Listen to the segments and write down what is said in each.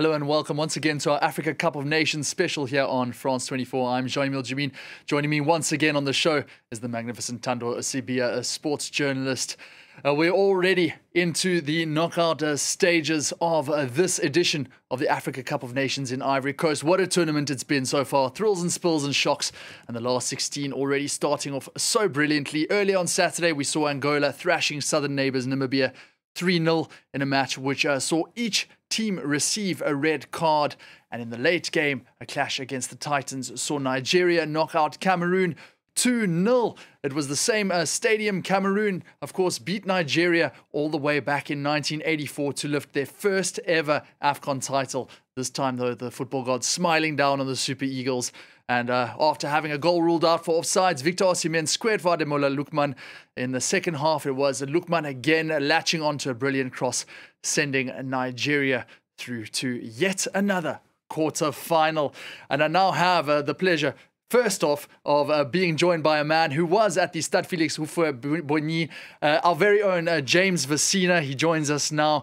Hello and welcome once again to our Africa Cup of Nations special here on France 24. I'm Jean-Emile Jamin. Joining me once again on the show is the magnificent Thando Sibiya, a sports journalist. We're already into the knockout stages of this edition of the Africa Cup of Nations in Ivory Coast. What a tournament it's been so far. Thrills and spills and shocks. And the last 16 already starting off so brilliantly. Early on Saturday, we saw Angola thrashing southern neighbours Namibia 3-0 in a match which saw each team receive a red card. And in the late game, a clash against the Titans saw Nigeria knock out Cameroon 2-0. It was the same stadium. Cameroon, of course, beat Nigeria all the way back in 1984 to lift their first ever AFCON title. This time, though, the football gods smiling down on the Super Eagles. And after having a goal ruled out for offsides, Victor Osimhen squared for Ademola Lookman. In the second half, it was Lookman again latching onto a brilliant cross, sending Nigeria through to yet another quarter-final. And I now have the pleasure, first off, of being joined by a man who was at the Stade Félix-Houphouët-Boigny, our very own James Vasina. He joins us now.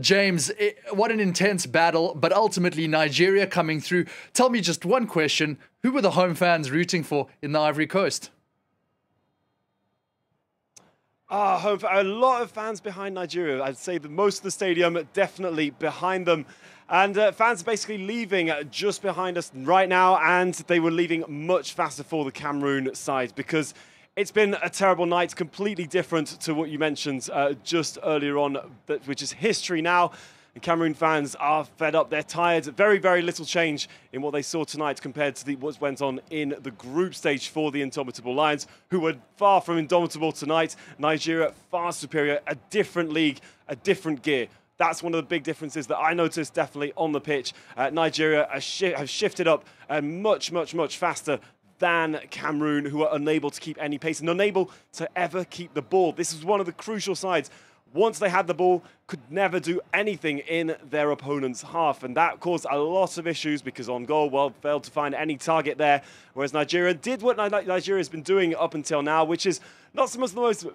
James, what an intense battle, but ultimately Nigeria coming through. Tell me just one question. Who were the home fans rooting for in the Ivory Coast? A lot of fans behind Nigeria. I'd say that most of the stadium definitely behind them. And fans basically leaving just behind us right now, and they were leaving much faster for the Cameroon side because it's been a terrible night, completely different to what you mentioned just earlier on, which is history now. And Cameroon fans are fed up, they're tired. Very, very little change in what they saw tonight compared to what went on in the group stage for the Indomitable Lions, who were far from indomitable tonight. Nigeria, far superior, a different league, a different gear. That's one of the big differences that I noticed definitely on the pitch. Nigeria have shifted up much faster than Cameroon, who are unable to keep any pace and unable to ever keep the ball. This is one of the crucial sides. Once they had the ball, could never do anything in their opponent's half. And that caused a lot of issues because on goal, well, failed to find any target there. Whereas Nigeria did what Nigeria's been doing up until now, which is not so much the most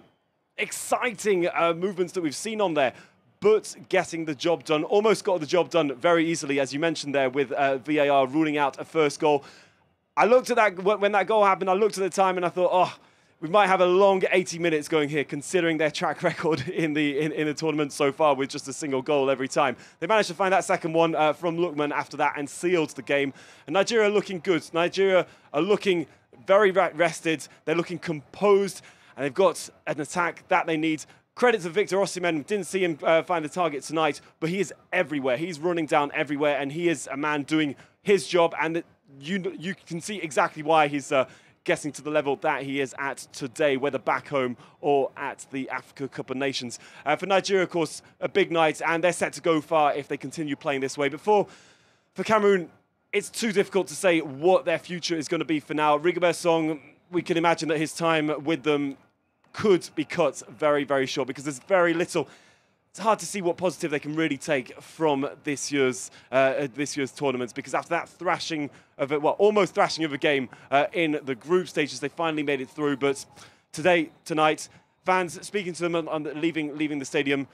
exciting movements that we've seen on there, but getting the job done. Almost got the job done very easily, as you mentioned there, with VAR ruling out a first goal. I looked at that when that goal happened. I looked at the time and I thought, oh, we might have a long 80 minutes going here, considering their track record in the tournament so far with just a single goal every time. They managed to find that second one from Lookman after that and sealed the game. And Nigeria are looking good. Nigeria are looking very rested. They're looking composed, and they've got an attack that they need. Credit to Victor Osimhen. Didn't see him find the target tonight, but he is everywhere. He's running down everywhere, and he is a man doing his job. And you can see exactly why he's getting to the level that he is at today, whether back home or at the Africa Cup of Nations. For Nigeria, of course, a big night, and they're set to go far if they continue playing this way. But for Cameroon, it's too difficult to say what their future is going to be for now. Rigobert Song, we can imagine that his time with them could be cut very short because there's very little. It's hard to see what positive they can really take from this year's tournaments, because after that thrashing of a, well, almost thrashing of a game in the group stages, they finally made it through. But tonight, fans speaking to them on leaving the stadium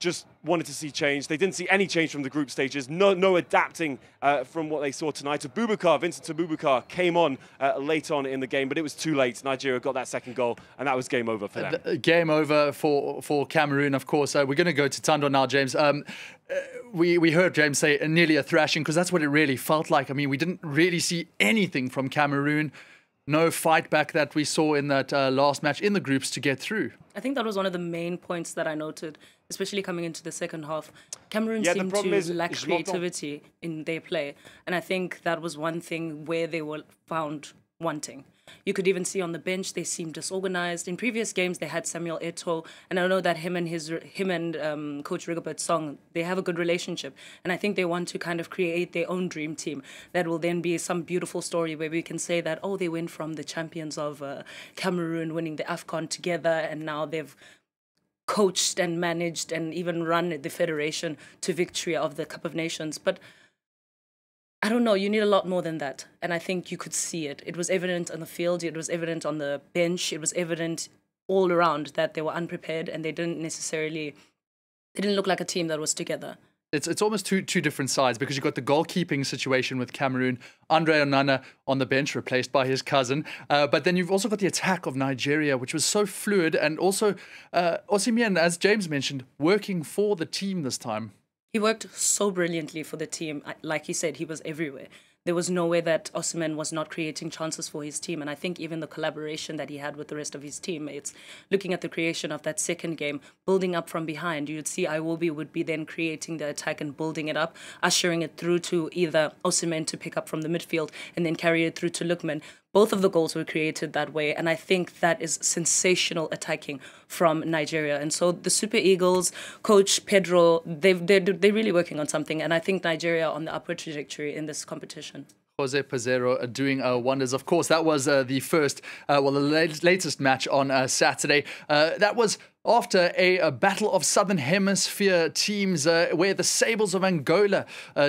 just wanted to see change. They didn't see any change from the group stages. No adapting from what they saw tonight. Vincent Abubakar came on late on in the game, but it was too late. Nigeria got that second goal, and that was game over for them. Game over for Cameroon, of course. We're going to go to Thando now, James. We heard James say nearly a thrashing, because that's what it really felt like. I mean, we didn't really see anything from Cameroon. No fight back that we saw in that last match in the groups to get through. I think that was one of the main points that I noted, especially coming into the second half. Cameroon seemed to lack creativity in their play, and I think that was one thing where they were found wanting. You could even see on the bench they seemed disorganized. In previous games, they had Samuel Eto'o, and I know that him and Coach Rigobert Song, they have a good relationship, and I think they want to kind of create their own dream team. That will then be some beautiful story where we can say that, oh, they went from the champions of Cameroon winning the AFCON together, and now they've coached and managed and even run the federation to victory of the Cup of Nations. But I don't know, you need a lot more than that. And I think you could see it. It was evident on the field, it was evident on the bench, it was evident all around that they were unprepared and they didn't look like a team that was together. it's almost two different sides, because you've got the goalkeeping situation with Cameroon, Andre Onana on the bench, replaced by his cousin. But then you've also got the attack of Nigeria, which was so fluid, and also Osimhen, as James mentioned, working for the team this time. He worked so brilliantly for the team. Like he said, he was everywhere. There was no way that Osimhen was not creating chances for his team. And I think even the collaboration that he had with the rest of his teammates, looking at the creation of that second game, building up from behind, you'd see Iwobi would be then creating the attack and building it up, ushering it through to either Osimhen to pick up from the midfield and then carry it through to Lookman. Both of the goals were created that way, and I think that is sensational attacking from Nigeria. And so the Super Eagles, coach Pedro, they're really working on something, and I think Nigeria on the upward trajectory in this competition. Jose Pizarro doing wonders. Of course, that was the first, well, the latest match on Saturday. That was after a battle of Southern Hemisphere teams where the Sables of Angola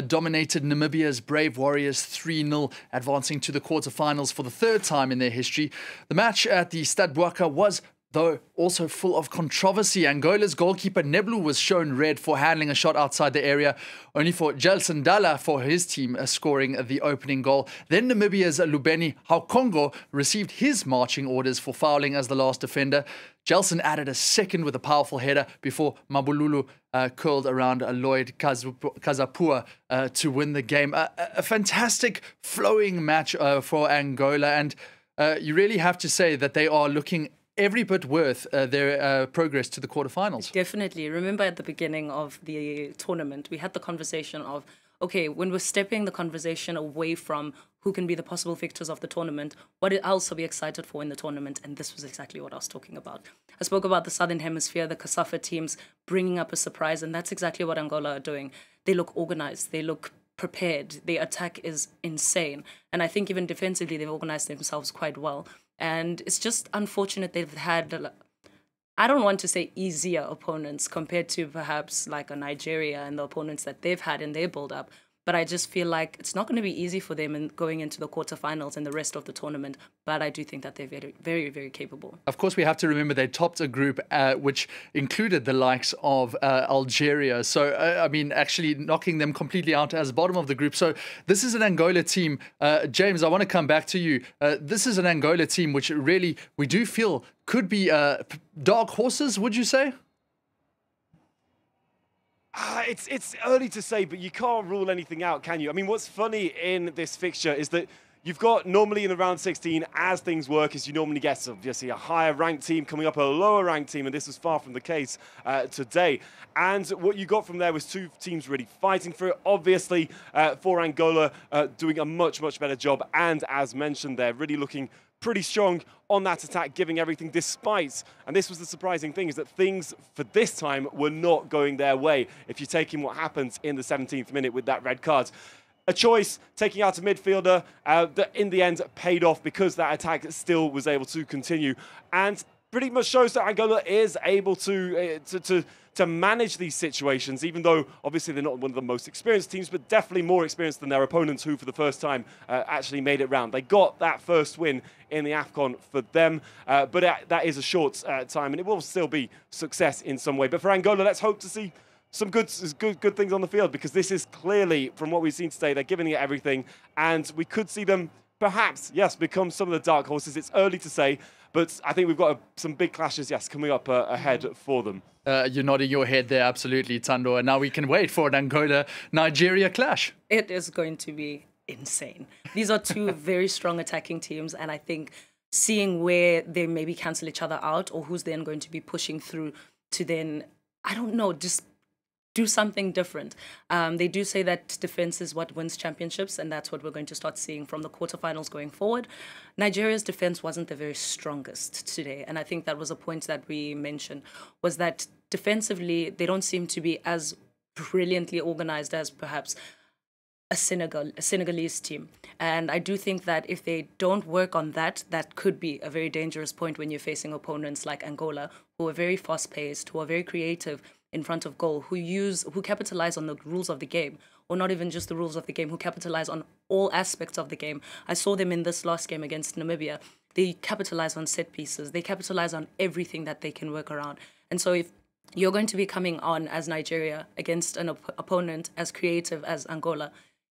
dominated Namibia's Brave Warriors 3-0, advancing to the quarterfinals for the third time in their history. The match at the Stade Bouaké was, though, also full of controversy. Angola's goalkeeper Neblu was shown red for handling a shot outside the area, only for Gelson Dala for his team scoring the opening goal. Then Namibia's Lubeni Haukongo received his marching orders for fouling as the last defender. Gelson added a second with a powerful header before Mabululu curled around Lloyd Kazapua to win the game. A fantastic flowing match for Angola, and you really have to say that they are looking every bit worth their progress to the quarterfinals. Definitely. Remember at the beginning of the tournament, we had the conversation of, okay, when we're stepping the conversation away from who can be the possible victors of the tournament, what else are we excited for in the tournament? And this was exactly what I was talking about. I spoke about the Southern Hemisphere, the Casafa teams bringing up a surprise, and that's exactly what Angola are doing. They look organized. They look prepared. Their attack is insane. And I think even defensively, they've organized themselves quite well. And it's just unfortunate they've had, I don't want to say easier opponents compared to perhaps like a Nigeria and the opponents that they've had in their build-up. But I just feel like it's not going to be easy for them in going into the quarterfinals and the rest of the tournament. But I do think that they're very, very, very capable. Of course, we have to remember they topped a group which included the likes of Algeria. So, I mean, actually knocking them completely out as bottom of the group. So this is an Angola team. James, I want to come back to you. This is an Angola team which really we do feel could be dark horses, would you say? It's early to say, but you can't rule anything out, can you? I mean, what's funny in this fixture is that you've got normally in the round 16, as things work, as you normally get, obviously a higher-ranked team coming up, a lower-ranked team, and this was far from the case today. And what you got from there was two teams really fighting for it. Obviously, for Angola, doing a much, much better job. And as mentioned, they're really looking pretty strong on that attack, giving everything despite, and this was the surprising thing, is that things for this time were not going their way. If you're taking what happens in the 17th minute with that red card, a choice taking out a midfielder that in the end paid off because that attack still was able to continue, and pretty much shows that Angola is able to manage these situations, even though obviously they're not one of the most experienced teams, but definitely more experienced than their opponents, who for the first time actually made it round. They got that first win in the AFCON for them, but that is a short time, and it will still be success in some way. But for Angola, let's hope to see some good things on the field, because this is clearly, from what we've seen today, they're giving it everything, and we could see them perhaps, yes, become some of the dark horses. It's early to say, but I think we've got some big clashes, yes, coming up ahead for them. You're nodding your head there, absolutely, Thando. And now we can wait for an Angola-Nigeria clash. It is going to be insane. These are two very strong attacking teams, and I think seeing where they maybe cancel each other out, or who's then going to be pushing through to then, I don't know, just do something different. They do say that defense is what wins championships, and that's what we're going to start seeing from the quarterfinals going forward. Nigeria's defense wasn't the very strongest today, and I think that was a point that we mentioned, was that defensively, they don't seem to be as brilliantly organized as perhaps a Senegalese team. And I do think that if they don't work on that, that could be a very dangerous point when you're facing opponents like Angola, who are very fast-paced, who are very creative in front of goal, who capitalize on the rules of the game, or not even just the rules of the game, who capitalize on all aspects of the game. I saw them in this last game against Namibia. They capitalize on set pieces. They capitalize on everything that they can work around. And so if you're going to be coming on as Nigeria against an opponent as creative as Angola.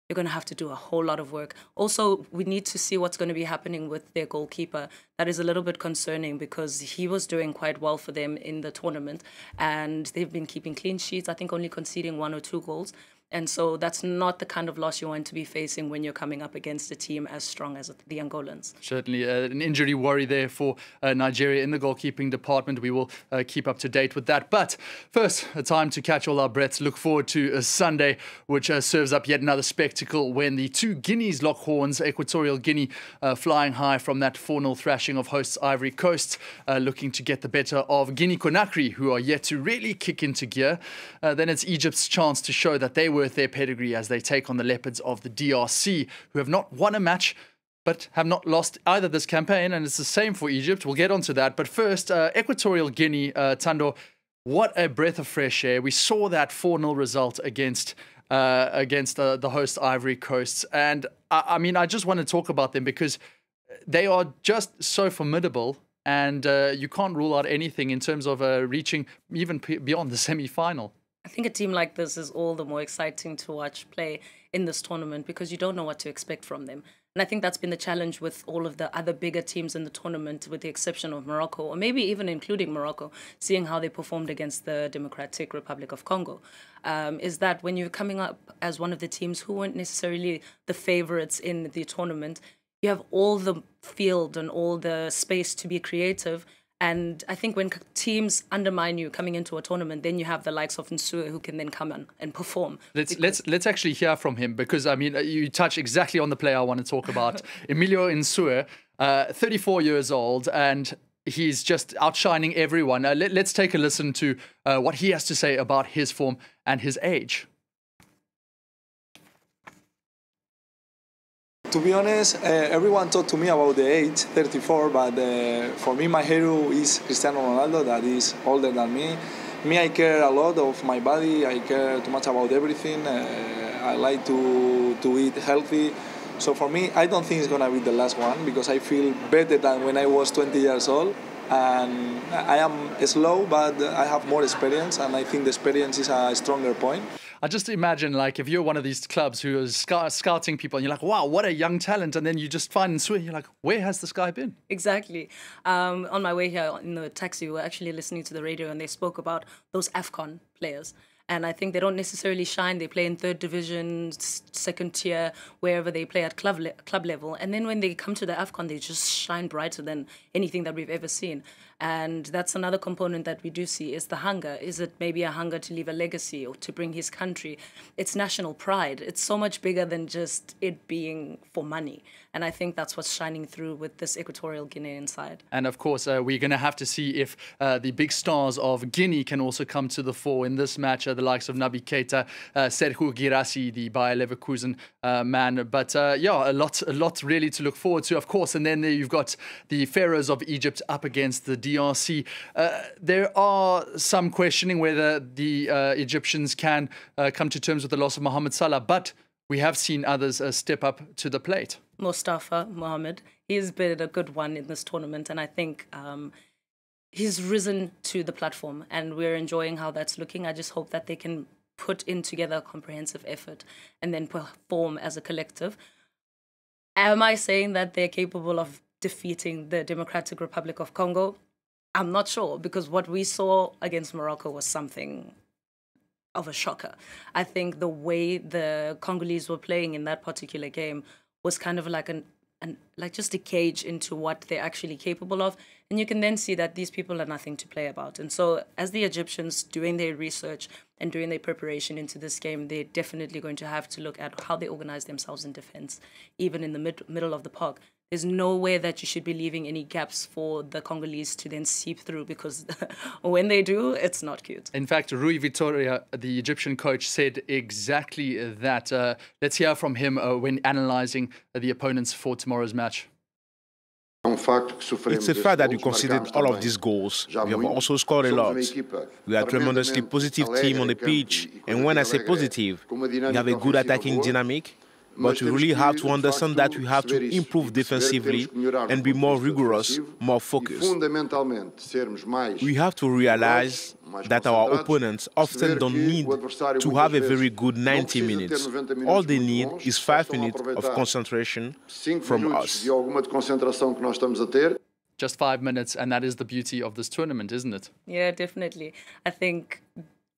You're going to have to do a whole lot of work. Also, we need to see what's going to be happening with their goalkeeper. That is a little bit concerning because he was doing quite well for them in the tournament and they've been keeping clean sheets, I think only conceding 1 or 2 goals. And so that's not the kind of loss you want to be facing when you're coming up against a team as strong as the Angolans. Certainly an injury worry there for Nigeria in the goalkeeping department. We will keep up to date with that. But first, a time to catch all our breaths. Look forward to Sunday, which serves up yet another spectacle when the two Guineas lock horns. Equatorial Guinea flying high from that 4-0 thrashing of hosts Ivory Coast, looking to get the better of Guinea-Conakry, who are yet to really kick into gear. Then it's Egypt's chance to show that they were their pedigree as they take on the Leopards of the DRC, who have not won a match but have not lost either this campaign, and it's the same for Egypt. We'll get onto that, but first, Equatorial Guinea, Thando, what a breath of fresh air. We saw that 4-0 result against the host Ivory Coast, and I mean, I just want to talk about them because they are just so formidable, and you can't rule out anything in terms of reaching even beyond the semi-final. I think a team like this is all the more exciting to watch play in this tournament because you don't know what to expect from them. And I think that's been the challenge with all of the other bigger teams in the tournament, with the exception of Morocco, or maybe even including Morocco, seeing how they performed against the Democratic Republic of Congo, is that when you're coming up as one of the teams who weren't necessarily the favorites in the tournament, you have all the field and all the space to be creative. And I think when teams undermine you coming into a tournament, then you have the likes of Nsue who can then come in and perform. Let's actually hear from him, because I mean, you touch exactly on the player I want to talk about. Emilio Nsue, 34 years old, and he's just outshining everyone. Let's take a listen to what he has to say about his form and his age. To be honest, everyone talked to me about the age, 34, but for me, my hero is Cristiano Ronaldo, that is older than me. I care a lot of my body, I care too much about everything, I like to eat healthy. So for me, I don't think it's going to be the last one, because I feel better than when I was 20 years old. And I am slow, but I have more experience, and I think the experience is a stronger point. I just imagine, like, if you're one of these clubs who is scouting people and you're like, wow, what a young talent. And then you just find and swing. You're like, where has this guy been? Exactly. On my way here in the taxi, we were actually listening to the radio and they spoke about those AFCON players. And I think they don't necessarily shine. They play in 3rd division, 2nd tier, wherever they play at club level. And then when they come to the AFCON, they just shine brighter than anything that we've ever seen. And that's another component that we do see is the hunger. Is it maybe a hunger to leave a legacy or to bring his country? It's national pride. It's so much bigger than just it being for money. And I think that's what's shining through with this Equatorial Guinean side. And of course, we're going to have to see if the big stars of Guinea can also come to the fore in this match. The likes of Naby Keita, Serhou Guirassy, the Bayer Leverkusen man. But yeah, a lot really to look forward to, of course. And then there you've got the Pharaohs of Egypt up against the DRC. There are some questioning whether the Egyptians can come to terms with the loss of Mohamed Salah, but we have seen others step up to the plate. Mustafa Mohamed, he's been a good one in this tournament, and I think he's risen to the platform, and we're enjoying how that's looking. I just hope that they can put in together a comprehensive effort and then perform as a collective. Am I saying that they're capable of defeating the Democratic Republic of Congo? I'm not sure, because what we saw against Morocco was something of a shocker. I think the way the Congolese were playing in that particular game was kind of like just a gauge into what they're actually capable of. And you can then see that these people are nothing to play about. And so as the Egyptians doing their research and doing their preparation into this game, they're definitely going to have to look at how they organize themselves in defense, even in the middle of the park. There's no way that you should be leaving any gaps for the Congolese to then seep through, because when they do, it's not cute. In fact, Rui Vitória, the Egyptian coach, said exactly that. Let's hear from him when analysing the opponents for tomorrow's match. It's a fact that we conceded all of these goals. We have also scored a lot. We are a tremendously positive team on the pitch. And when I say positive, we have a good attacking dynamic. But we really have to understand that we have to improve defensively and be more rigorous, more focused. We have to realize that our opponents often don't need to have a very good 90 minutes. All they need is 5 minutes of concentration from us. Just 5 minutes, and that is the beauty of this tournament, isn't it? Yeah, definitely. I think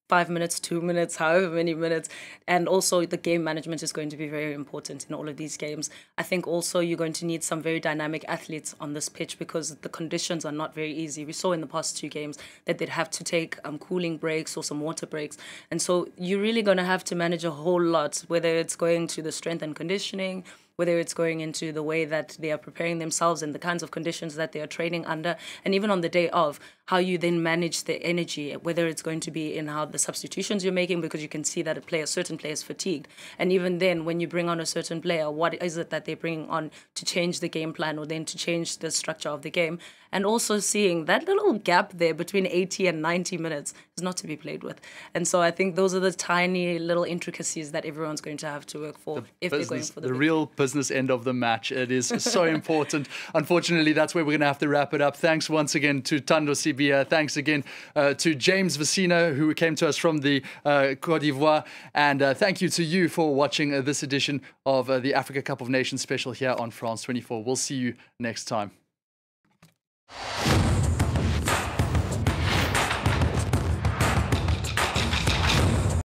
5 minutes, 2 minutes, however many minutes. And also the game management is going to be very important in all of these games. I think also you're going to need some very dynamic athletes on this pitch because the conditions are not very easy. We saw in the past two games that they'd have to take cooling breaks or some water breaks. And so you're really going to have to manage a whole lot, whether it's going to the strength and conditioning, whether it's going into the way that they are preparing themselves and the kinds of conditions that they are training under, and even on the day of, how you then manage the energy, whether it's going to be in how the substitutions you're making, because you can see that a certain player is fatigued. And even then, when you bring on a certain player, what is it that they're bringing on to change the game plan or then to change the structure of the game? And also seeing that little gap there between 80 and 90 minutes is not to be played with. And so I think those are the tiny little intricacies that everyone's going to have to work for if they're going for the real business end of the match. It is so important. Unfortunately, that's where we're going to have to wrap it up. Thanks once again to Thando Sibiya. Thanks again to James Vasina, who came to us from the Côte d'Ivoire. And thank you to you for watching this edition of the Africa Cup of Nations special here on France 24. We'll see you next time.